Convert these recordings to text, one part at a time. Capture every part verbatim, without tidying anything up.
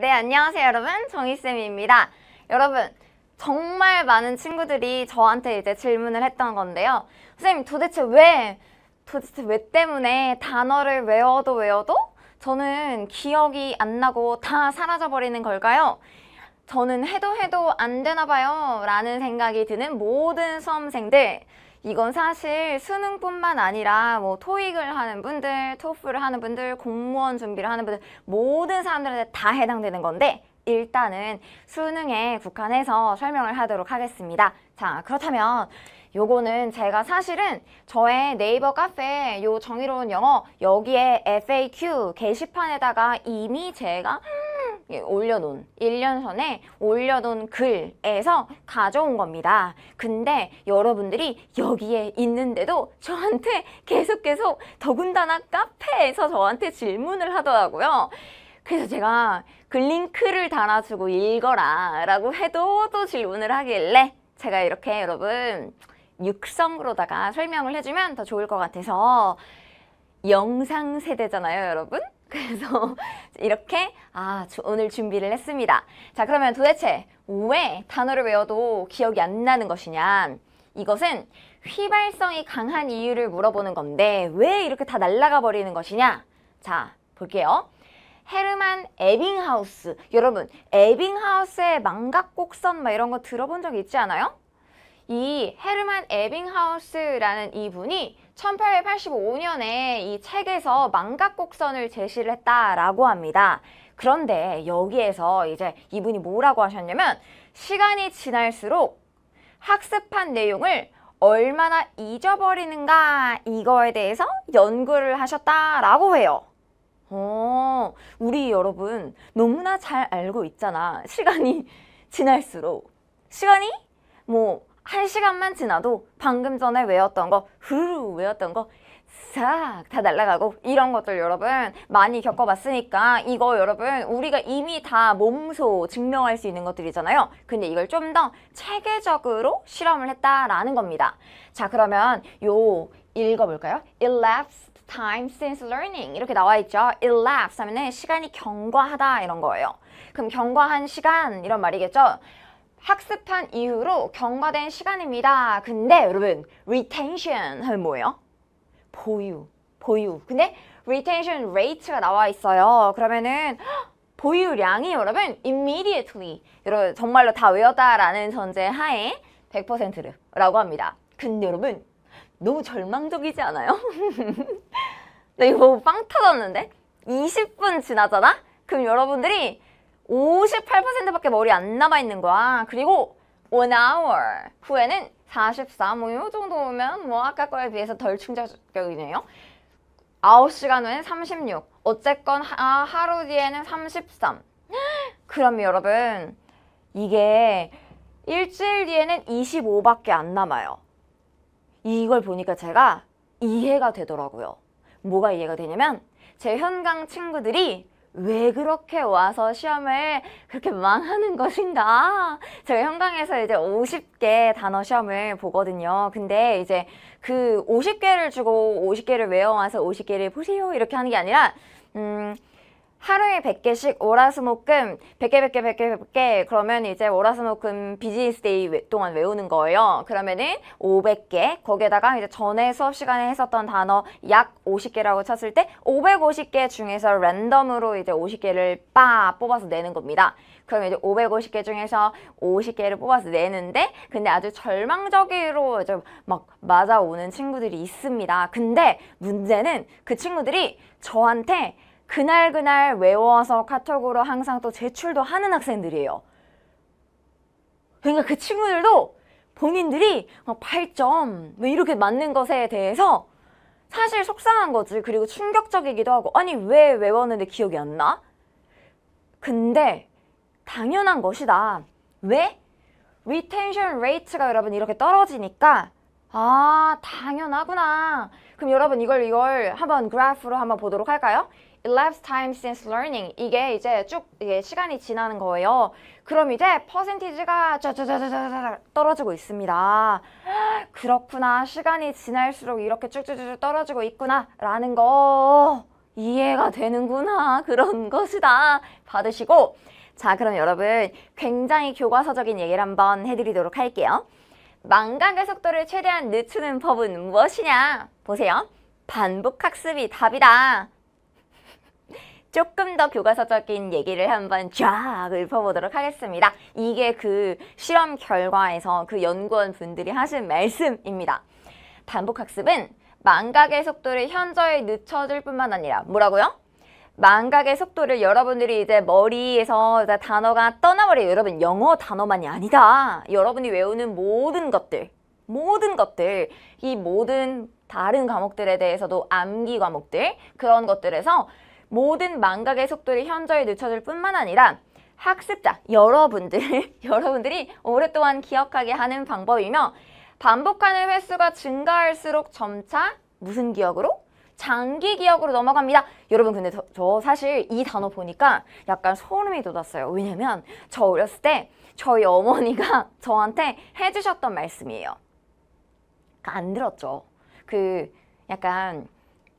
네, 안녕하세요 여러분, 정희쌤입니다. 여러분, 정말 많은 친구들이 저한테 이제 질문을 했던 건데요. 선생님, 도대체 왜, 도대체 왜 때문에 단어를 외워도 외워도 저는 기억이 안 나고 다 사라져버리는 걸까요? 저는 해도 해도 안 되나 봐요 라는 생각이 드는 모든 수험생들, 이건 사실 수능뿐만 아니라 뭐 토익을 하는 분들, 토플을 하는 분들, 공무원 준비를 하는 분들, 모든 사람들한테 다 해당되는 건데, 일단은 수능에 국한해서 설명을 하도록 하겠습니다. 자, 그렇다면 요거는 제가 사실은 저의 네이버 카페 요 정의로운 영어 여기에 에프에이큐 게시판에다가 이미 제가 올려놓은, 일 년 전에 올려놓은 글에서 가져온 겁니다. 근데 여러분들이 여기에 있는데도 저한테 계속 계속 더군다나 카페에서 저한테 질문을 하더라고요. 그래서 제가 그 링크를 달아주고 읽어라 라고 해도 또 질문을 하길래 제가 이렇게 여러분 육성으로다가 설명을 해주면 더 좋을 것 같아서, 영상 세대잖아요 여러분? 그래서 이렇게 아 오늘 준비를 했습니다. 자, 그러면 도대체 왜 단어를 외워도 기억이 안 나는 것이냐, 이것은 휘발성이 강한 이유를 물어보는 건데 왜 이렇게 다 날아가 버리는 것이냐. 자, 볼게요. 헤르만 에빙하우스, 여러분 에빙하우스의 망각곡선 막 이런 거 들어본 적 있지 않아요? 이 헤르만 에빙하우스라는 이분이 천팔백팔십오 년에 이 책에서 망각곡선을 제시를 했다라고 합니다. 그런데 여기에서 이제 이분이 뭐라고 하셨냐면, 시간이 지날수록 학습한 내용을 얼마나 잊어버리는가, 이거에 대해서 연구를 하셨다라고 해요. 어, 우리 여러분 너무나 잘 알고 있잖아. 시간이 지날수록, 시간이 뭐 한 시간만 지나도 방금 전에 외웠던 거, 후루 외웠던 거 싹 다 날아가고, 이런 것들 여러분 많이 겪어봤으니까 이거 여러분 우리가 이미 다 몸소 증명할 수 있는 것들이잖아요. 근데 이걸 좀 더 체계적으로 실험을 했다라는 겁니다. 자, 그러면 요 읽어볼까요? elapsed time since learning 이렇게 나와있죠. elapse 하면 시간이 경과하다 이런 거예요. 그럼 경과한 시간 이런 말이겠죠. 학습한 이후로 경과된 시간입니다. 근데 여러분 retention 하면 뭐예요? 보유, 보유. 근데 retention rate가 나와 있어요. 그러면은 보유량이 여러분 immediately, 여러분 정말로 다 외웠다라는 전제 하에 백 퍼센트라고 합니다. 근데 여러분 너무 절망적이지 않아요? 나 이거 빵 터졌는데? 이십 분 지나잖아? 그럼 여러분들이 오십팔 퍼센트밖에 머리 안 남아있는 거야. 그리고 one hour 후에는 사십사, 뭐 이 정도면 뭐 아까 거에 비해서 덜 충격적이네요. 아홉 시간 후에는 삼십육, 어쨌건 하, 하루 뒤에는 삼십삼. 그럼 여러분 이게 일주일 뒤에는 이십오밖에 안 남아요. 이걸 보니까 제가 이해가 되더라고요. 뭐가 이해가 되냐면, 제 현강 친구들이 왜 그렇게 와서 시험을 그렇게 망하는 것인가. 제가 현강에서 이제 오십 개 단어 시험을 보거든요. 근데 이제 그 오십 개를 주고 오십 개를 외워와서 오십 개를 보세요 이렇게 하는 게 아니라, 음, 하루에 백 개씩 월화수목금 백 개 백 개 백 개 백 개 그러면 이제 월화수목금 비즈니스 데이 동안 외우는 거예요. 그러면은 오백 개, 거기에다가 이제 전에 수업 시간에 했었던 단어 약 오십 개라고 쳤을 때 오백오십 개 중에서 랜덤으로 이제 오십 개를 빠 뽑아서 내는 겁니다. 그러면 이제 오백오십 개 중에서 오십 개를 뽑아서 내는데, 근데 아주 절망적으로 이제 막 맞아오는 친구들이 있습니다. 근데 문제는 그 친구들이 저한테 그날 그날 외워서 카톡으로 항상 또 제출도 하는 학생들이에요. 그러니까 그 친구들도 본인들이 팔 점 뭐 이렇게 맞는 것에 대해서 사실 속상한 거지. 그리고 충격적이기도 하고, 아니 왜 외웠는데 기억이 안 나? 근데 당연한 것이다. 왜? 리텐션 레이트가 여러분 이렇게 떨어지니까 아 당연하구나. 그럼 여러분 이걸 이걸 한번 그래프로 한번 보도록 할까요? elapsed time since learning, 이게 이제 쭉 이게 시간이 지나는 거예요. 그럼 이제 퍼센티지가 쩌쩌쩌쩌 떨어지고 있습니다. 그렇구나, 시간이 지날수록 이렇게 쭉쭉쭉 떨어지고 있구나 라는 거, 이해가 되는구나, 그런 것이다 받으시고, 자 그럼 여러분 굉장히 교과서적인 얘기를 한번 해드리도록 할게요. 망각의 속도를 최대한 늦추는 법은 무엇이냐? 보세요. 반복학습이 답이다. 조금 더 교과서적인 얘기를 한번 쫙 읊어보도록 하겠습니다. 이게 그 실험 결과에서 그 연구원 분들이 하신 말씀입니다. 반복학습은 망각의 속도를 현저히 늦춰줄 뿐만 아니라 뭐라고요? 망각의 속도를 여러분들이 이제 머리에서 이제 단어가 떠나버려요. 여러분 영어 단어만이 아니다. 여러분이 외우는 모든 것들, 모든 것들, 이 모든 다른 과목들에 대해서도 암기 과목들, 그런 것들에서 모든 망각의 속도를 현저히 늦춰줄 뿐만 아니라 학습자, 여러분들, 여러분들이 오랫동안 기억하게 하는 방법이며, 반복하는 횟수가 증가할수록 점차 무슨 기억으로? 장기 기억으로 넘어갑니다. 여러분 근데 저, 저 사실 이 단어 보니까 약간 소름이 돋았어요. 왜냐면 저 어렸을 때 저희 어머니가 저한테 해주셨던 말씀이에요. 안 들었죠. 그 약간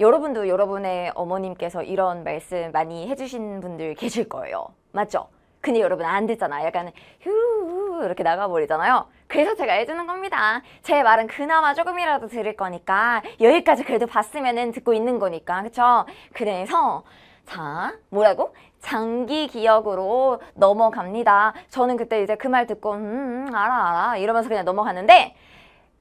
여러분도 여러분의 어머님께서 이런 말씀 많이 해주신 분들 계실 거예요. 맞죠? 근데 여러분 안 듣잖아. 약간 휴 이렇게 나가버리잖아요. 그래서 제가 해주는 겁니다. 제 말은 그나마 조금이라도 들을 거니까 여기까지 그래도 봤으면은 듣고 있는 거니까, 그쵸? 그래서 자 뭐라고? 장기 기억으로 넘어갑니다. 저는 그때 이제 그 말 듣고 음 알아 알아 이러면서 그냥 넘어갔는데,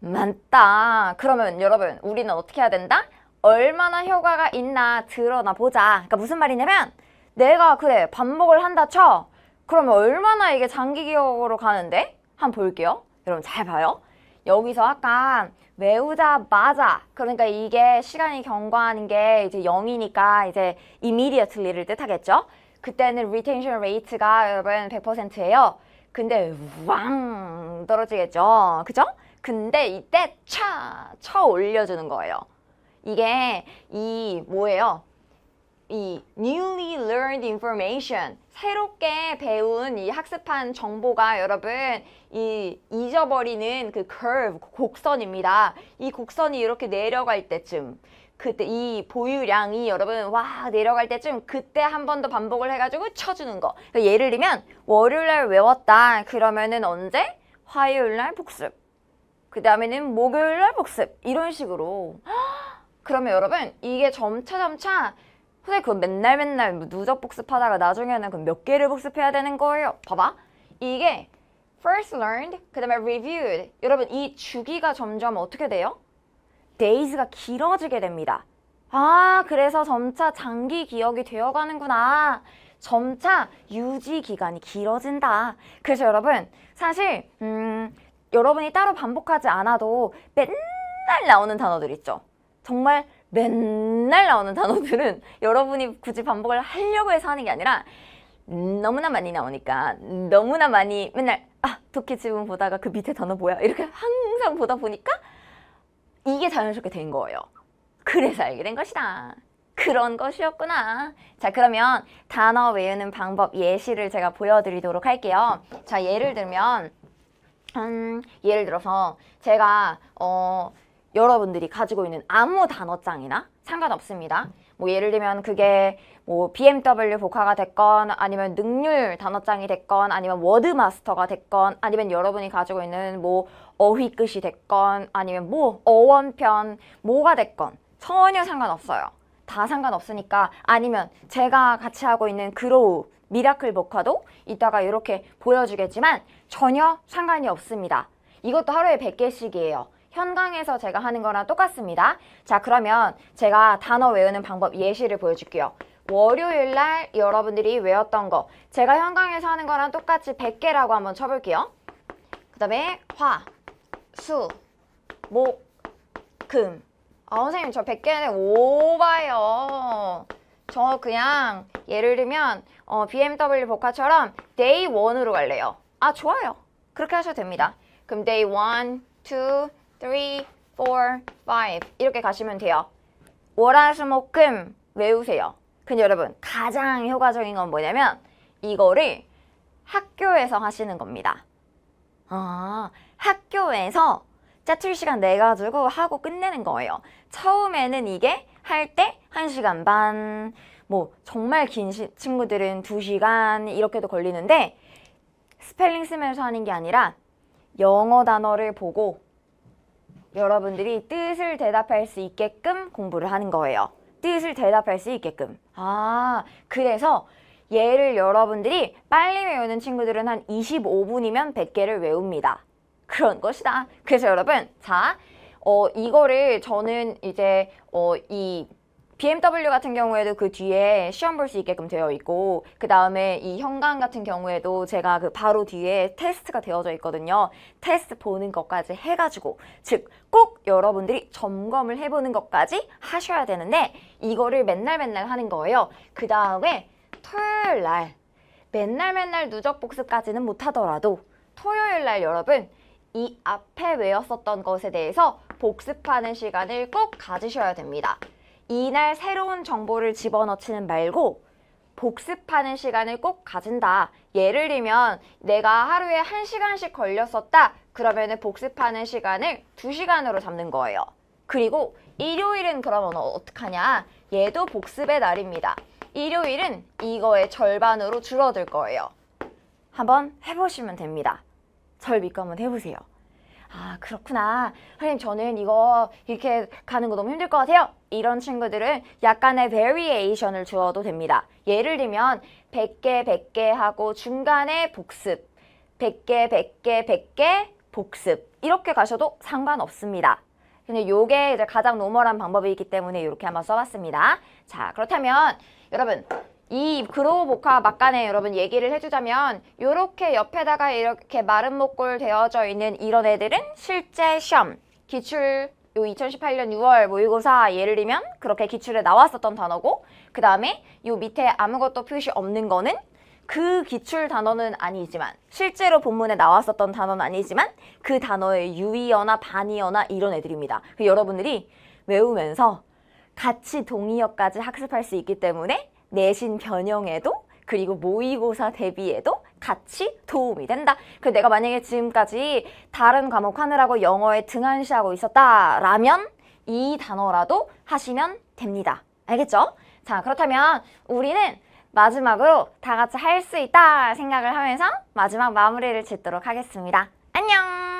맞다. 그러면 여러분 우리는 어떻게 해야 된다? 얼마나 효과가 있나 드러나 보자. 그러니까 무슨 말이냐면 내가 그래 반복을 한다 쳐. 그러면 얼마나 이게 장기 기억으로 가는데? 한번 볼게요. 여러분 잘 봐요. 여기서 아까 외우자마자, 그러니까 이게 시간이 경과하는 게 이제 영이니까 이제 immediately를 뜻하겠죠. 그때는 retention rate가 여러분 백 퍼센트예요. 근데 왕 떨어지겠죠. 그죠? 근데 이때 차, 쳐 올려주는 거예요. 이게 이 뭐예요? 이 newly learned information, 새롭게 배운 이 학습한 정보가 여러분 이 잊어버리는 그 curve, 곡선입니다. 이 곡선이 이렇게 내려갈 때쯤, 그때 이 보유량이 여러분 와 내려갈 때쯤 그때 한 번 더 반복을 해가지고 쳐주는 거. 그러니까 예를 들면 월요일날 외웠다 그러면은 언제? 화요일날 복습, 그 다음에는 목요일날 복습, 이런 식으로. 그러면 여러분 이게 점차점차, 근데 그 맨날 맨날 누적 복습하다가 나중에는 그 몇 개를 복습해야 되는 거예요. 봐봐. 이게 first learned, 그 다음에 reviewed. 여러분 이 주기가 점점 어떻게 돼요? days가 길어지게 됩니다. 아 그래서 점차 장기 기억이 되어가는구나. 점차 유지 기간이 길어진다. 그래서 여러분 사실 음, 여러분이 따로 반복하지 않아도 맨날 나오는 단어들 있죠. 정말 맨날 나오는 단어들은 여러분이 굳이 반복을 하려고 해서 하는 게 아니라 너무나 많이 나오니까, 너무나 많이 맨날 아 독해 지문 보다가 그 밑에 단어 뭐야 이렇게 항상 보다 보니까 이게 자연스럽게 된 거예요. 그래서 알게 된 것이다. 그런 것이었구나. 자 그러면 단어 외우는 방법 예시를 제가 보여드리도록 할게요. 자 예를 들면 음, 예를 들어서 제가 어 여러분들이 가지고 있는 아무 단어장이나 상관없습니다. 뭐 예를 들면 그게 뭐 비엠더블유 복화가 됐건, 아니면 능률 단어장이 됐건, 아니면 워드마스터가 됐건, 아니면 여러분이 가지고 있는 뭐 어휘끝이 됐건, 아니면 뭐 어원편 뭐가 됐건 전혀 상관없어요. 다 상관없으니까. 아니면 제가 같이 하고 있는 그로우 미라클 복화도 이따가 이렇게 보여주겠지만 전혀 상관이 없습니다. 이것도 하루에 백 개씩이에요. 현강에서 제가 하는 거랑 똑같습니다. 자 그러면 제가 단어 외우는 방법 예시를 보여줄게요. 월요일날 여러분들이 외웠던 거 제가 현강에서 하는 거랑 똑같이 백 개라고 한번 쳐볼게요. 그 다음에 화, 수, 목, 금. 아 선생님 저 백 개는 오바요. 저 그냥 예를 들면 어, 비엠더블유 복화처럼 데이 일으로 갈래요. 아 좋아요. 그렇게 하셔도 됩니다. 그럼 데이 일, 이, 삼, 사, 오 이렇게 가시면 돼요. 월화수목금 외우세요. 근데 여러분 가장 효과적인 건 뭐냐면 이거를 학교에서 하시는 겁니다. 아, 학교에서 짜투리 시간 내가지고 하고 끝내는 거예요. 처음에는 이게 할 때 한 시간 반, 뭐 정말 긴 시, 친구들은 두 시간 이렇게도 걸리는데 스펠링 쓰면서 하는 게 아니라 영어 단어를 보고 여러분들이 뜻을 대답할 수 있게끔 공부를 하는 거예요. 뜻을 대답할 수 있게끔. 아, 그래서 얘를 여러분들이 빨리 외우는 친구들은 한 이십오 분이면 백 개를 외웁니다. 그런 것이다. 그래서 여러분, 자, 어, 이거를 저는 이제 어, 이 비엠더블유 같은 경우에도 그 뒤에 시험 볼 수 있게끔 되어 있고, 그 다음에 이 현강 같은 경우에도 제가 그 바로 뒤에 테스트가 되어져 있거든요. 테스트 보는 것까지 해가지고, 즉 꼭 여러분들이 점검을 해보는 것까지 하셔야 되는데 이거를 맨날 맨날 하는 거예요. 그 다음에 토요일 날, 맨날 맨날 누적 복습까지는 못하더라도 토요일 날 여러분 이 앞에 외웠었던 것에 대해서 복습하는 시간을 꼭 가지셔야 됩니다. 이날 새로운 정보를 집어넣지는 말고 복습하는 시간을 꼭 가진다. 예를 들면 내가 하루에 한 시간씩 걸렸었다. 그러면 복습하는 시간을 두 시간으로 잡는 거예요. 그리고 일요일은 그러면 어떡하냐? 얘도 복습의 날입니다. 일요일은 이거의 절반으로 줄어들 거예요. 한번 해보시면 됩니다. 절 믿고 한번 해보세요. 아, 그렇구나. 선생님, 저는 이거 이렇게 가는 거 너무 힘들 것 같아요. 이런 친구들은 약간의 베리에이션을 주어도 됩니다. 예를 들면 백 개, 백 개 하고 중간에 복습, 백 개, 백 개, 백 개, 복습 이렇게 가셔도 상관없습니다. 근데 요게 이제 가장 노멀한 방법이기 때문에 이렇게 한번 써봤습니다. 자, 그렇다면 여러분, 이 그로우 보카 막간에 여러분 얘기를 해주자면, 요렇게 옆에다가 이렇게 마른 목골 되어져 있는 이런 애들은 실제 시험, 기출 요 이천십팔 년 유월 모의고사 예를 들면 그렇게 기출에 나왔었던 단어고, 그 다음에 요 밑에 아무것도 표시 없는 거는 그 기출 단어는 아니지만, 실제로 본문에 나왔었던 단어는 아니지만 그 단어의 유의어나 반의어나 이런 애들입니다. 여러분들이 외우면서 같이 동의어까지 학습할 수 있기 때문에 내신 변형에도 그리고 모의고사 대비에도 같이 도움이 된다. 그 내가 만약에 지금까지 다른 과목 하느라고 영어에 등한시하고 있었다라면 이 단어라도 하시면 됩니다. 알겠죠? 자, 그렇다면 우리는 마지막으로 다 같이 할 수 있다 생각을 하면서 마지막 마무리를 짓도록 하겠습니다. 안녕!